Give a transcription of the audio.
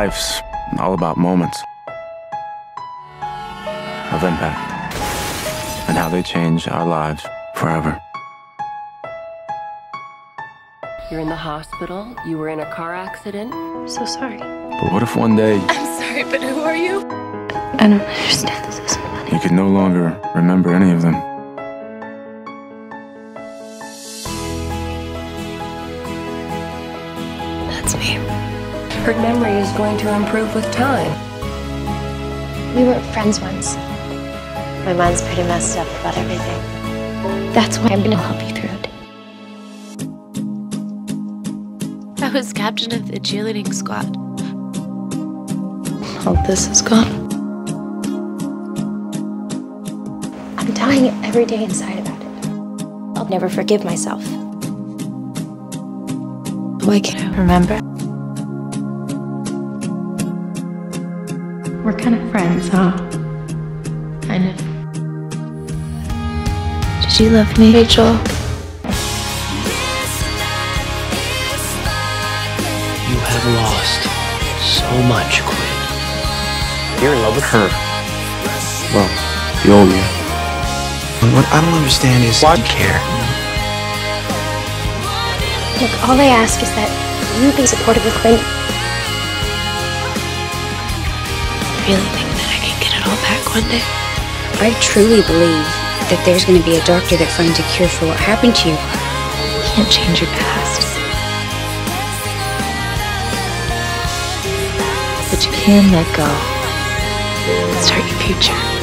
life's all about moments of impact and how they change our lives forever. You're in the hospital. You were in a car accident. I'm so sorry. But what if one day... I'm sorry, but who are you? I don't understand. This isn't funny. You could no longer remember any of them. That's me. Her memory is going to improve with time. We were friends once. My mind's pretty messed up about everything. That's why I'm going to help you through it. I was captain of the cheerleading squad. All this is gone. I'm dying every day inside about it. I'll never forgive myself. Why can't I remember? We're kind of friends, huh? Kind of. Did you love me, Rachel? You have lost so much, Quinn. You're in love with her. Well, the old you. And what I don't understand is why you care. Look, all I ask is that you be supportive with Quinn. I really think that I can get it all back one day. I truly believe that there's going to be a doctor that finds a cure for what happened to you. You can't change your past. But you can let go and start your future.